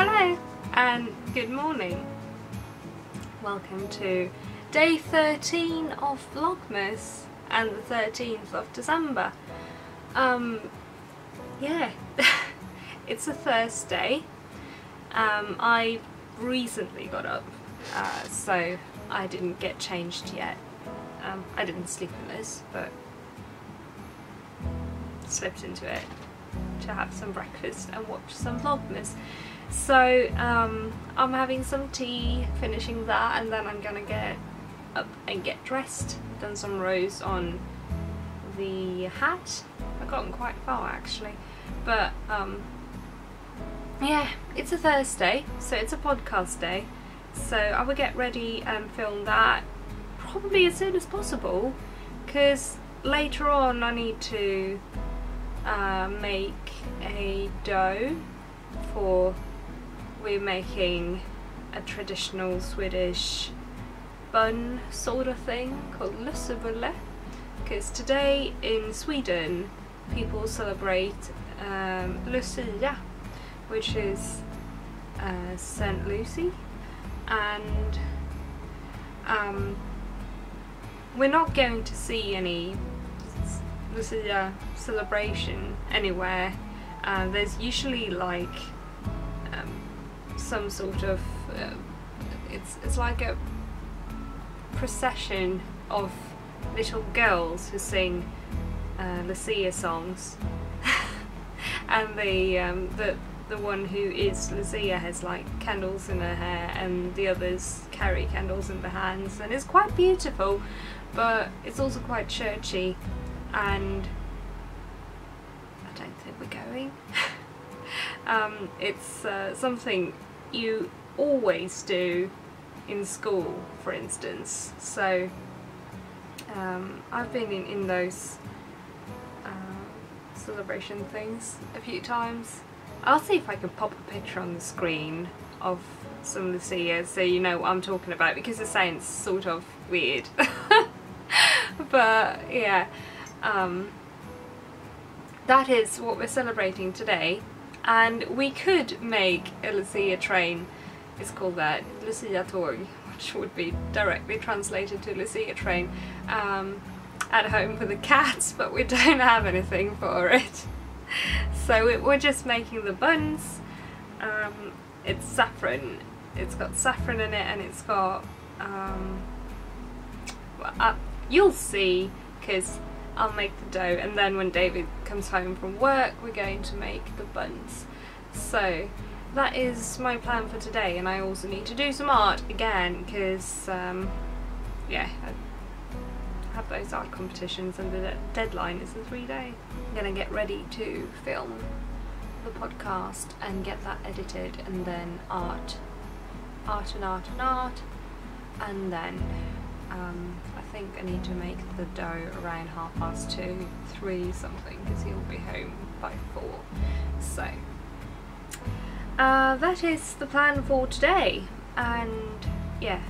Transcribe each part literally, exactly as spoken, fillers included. Hello and good morning. Welcome to day thirteen of Vlogmas and the thirteenth of December. Um, yeah, it's a Thursday. Um, I recently got up, uh, so I didn't get changed yet. Um, I didn't sleep in this, but slipped into it to have some breakfast and watch some Vlogmas. So um, I'm having some tea, finishing that, and then I'm gonna get up and get dressed. I've done some rows on the hat. I've gotten quite far actually, but um, yeah, it's a Thursday, so it's a podcast day. So I will get ready and film that probably as soon as possible, because later on I need to uh, make a dough for. We're making a traditional Swedish bun sort of thing called Lussebulle, because today in Sweden people celebrate um, Lucia, which is uh, Saint Lucy, and um, we're not going to see any Lucia celebration anywhere. Uh, there's usually like some sort of uh, it's it's like a procession of little girls who sing uh, Lucia songs, and the um, the the one who is Lucia has like candles in her hair, and the others carry candles in their hands, and it's quite beautiful, but it's also quite churchy, and I don't think we're going. um, it's uh, something you always do in school, for instance, so um, I've been in, in those uh, celebration things a few times. I'll see if I can pop a picture on the screen of some Lucia so you know what I'm talking about, because it sounds sort of weird. But yeah, um, that is what we're celebrating today. And we could make a Lucia train, it's called that, Lucia Torg, which would be directly translated to Lucia train, um, at home for the cats, but we don't have anything for it. So we're just making the buns. Um, it's saffron, it's got saffron in it, and it's got, um, well, uh, you'll see, because I'll make the dough, and then when David comes home from work we're going to make the buns. So that is my plan for today, and I also need to do some art again, because um, yeah, I have those art competitions and the deadline is in three days. I'm gonna get ready to film the podcast and get that edited, and then art, art and art and art, and then um, I think I need to make the dough around half past two, three something, because he'll be home by four. So uh, that is the plan for today, and yeah,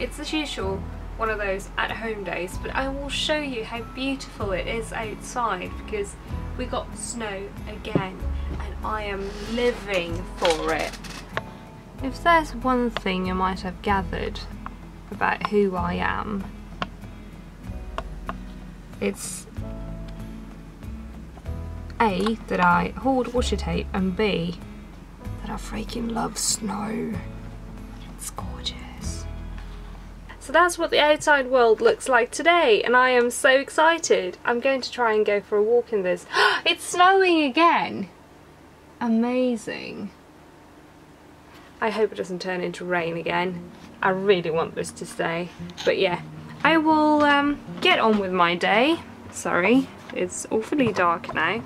it's as usual one of those at home days, but I will show you how beautiful it is outside, because we got snow again and I am living for it. If there's one thing you might have gathered about who I am, it's A, that I hoard washi tape, and B, that I freaking love snow. It's gorgeous. So that's what the outside world looks like today, and I am so excited. I'm going to try and go for a walk in this. It's snowing again! Amazing. I hope it doesn't turn into rain again. I really want this to stay, but yeah. I will um, get on with my day. Sorry, it's awfully dark now.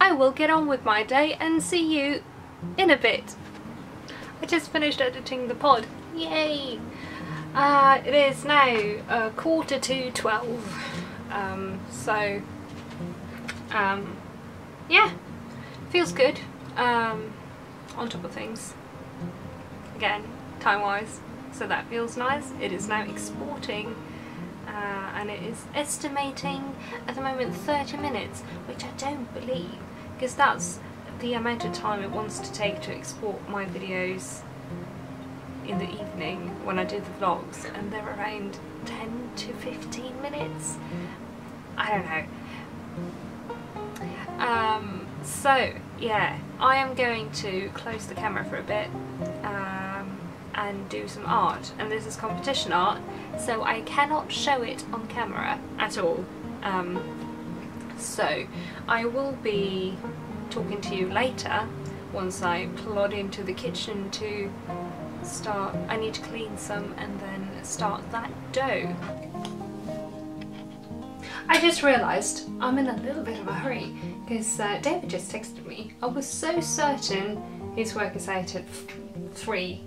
I will get on with my day and see you in a bit. I just finished editing the pod. Yay! Uh, it is now uh, quarter to twelve. Um, so, um, yeah, feels good. Um, on top of things. Again, time-wise. So that feels nice. It is now exporting. Uh, and it is estimating at the moment thirty minutes, which I don't believe, because that's the amount of time it wants to take to export my videos in the evening when I do the vlogs, and they're around ten to fifteen minutes. I don't know. Um, so yeah, I am going to close the camera for a bit um, and do some art, and this is competition art, so I cannot show it on camera at all. Um, so I will be talking to you later once I plod into the kitchen to start. I need to clean some and then start that dough. I just realised I'm in a little bit of a hurry because uh, David just texted me. I was so certain his work is out at three,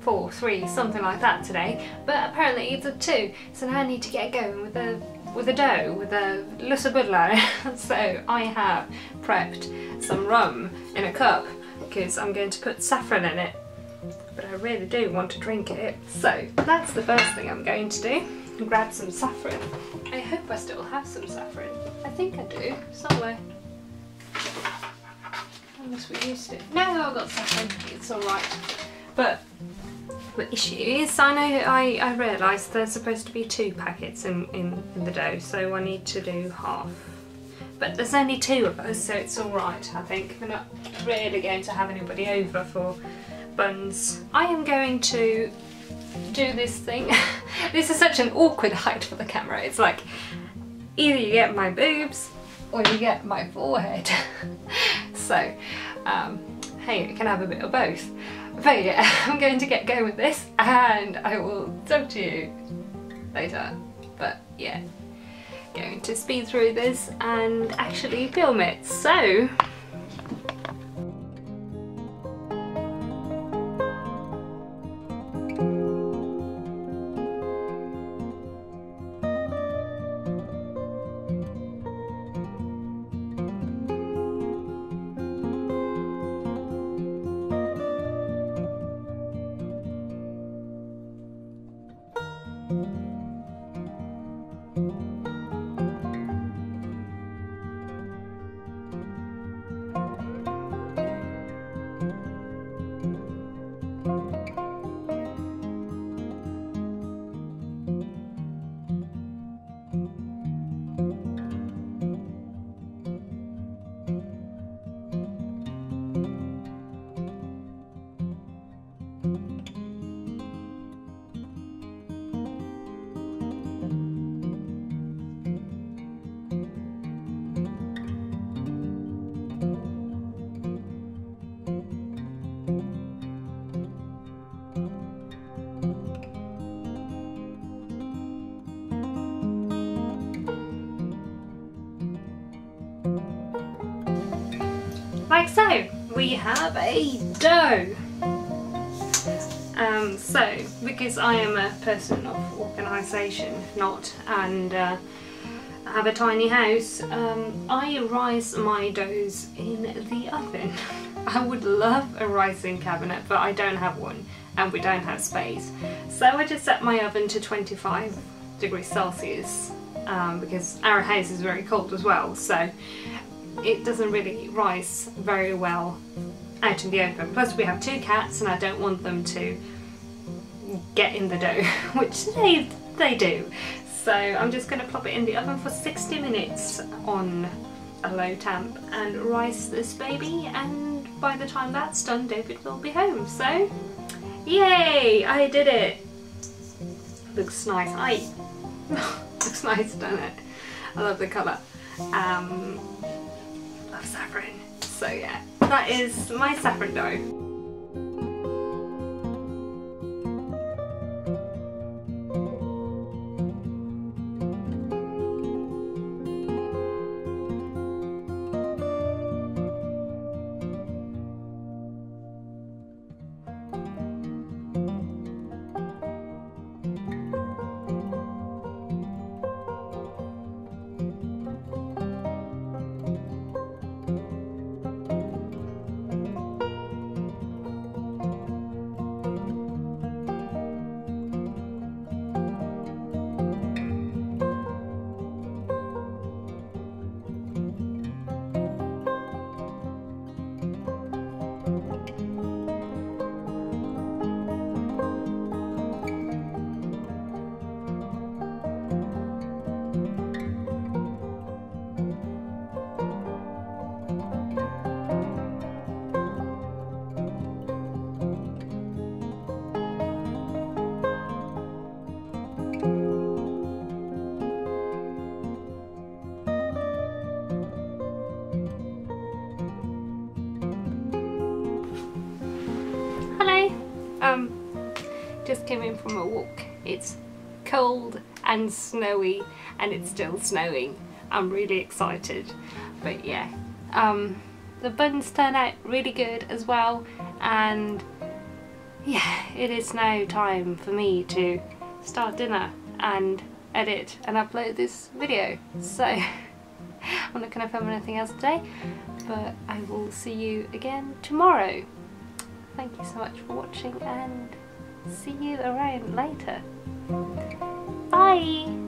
four, three, something like that today, but apparently it's at two. So now I need to get going with a with a dough, with a Lussebulle. So I have prepped some rum in a cup because I'm going to put saffron in it. But I really do want to drink it, so that's the first thing I'm going to do. Grab some saffron. I hope I still have some saffron. I think I do, somewhere. Unless we used it. No, I've got saffron. It's alright. But the issue is, I know I, I realised there's supposed to be two packets in, in, in the dough, so I need to do half. But there's only two of us, so it's alright, I think. We're not really going to have anybody over for buns. I am going to do this thing. This is such an awkward height for the camera. It's like either you get my boobs or you get my forehead. So um, hey, you can have a bit of both. But yeah, I'm going to get going with this and I will talk to you later. But yeah, going to speed through this and actually film it. So like so, we have a dough. Um, so, because I am a person of organisation, not, and uh, I have a tiny house, um, I rise my doughs in the oven. I would love a rising cabinet, but I don't have one, and we don't have space. So I just set my oven to twenty-five degrees Celsius, um, because our house is very cold as well, so it doesn't really rise very well out in the open. Plus we have two cats and I don't want them to get in the dough, which they, they do. So I'm just going to pop it in the oven for sixty minutes on a low temp and rise this baby, and by the time that's done David will be home. So yay, I did it. Looks nice. I looks nice, doesn't it? I love the colour. Um, Love saffron. So yeah, that is my saffron dough. Um, just came in from a walk. It's cold and snowy and it's still snowing. I'm really excited, but yeah. Um, the buns turn out really good as well, and yeah, it is now time for me to start dinner and edit and upload this video. So I'm not going to film anything else today, but I will see you again tomorrow. Thank you so much for watching, and see you around later. Bye!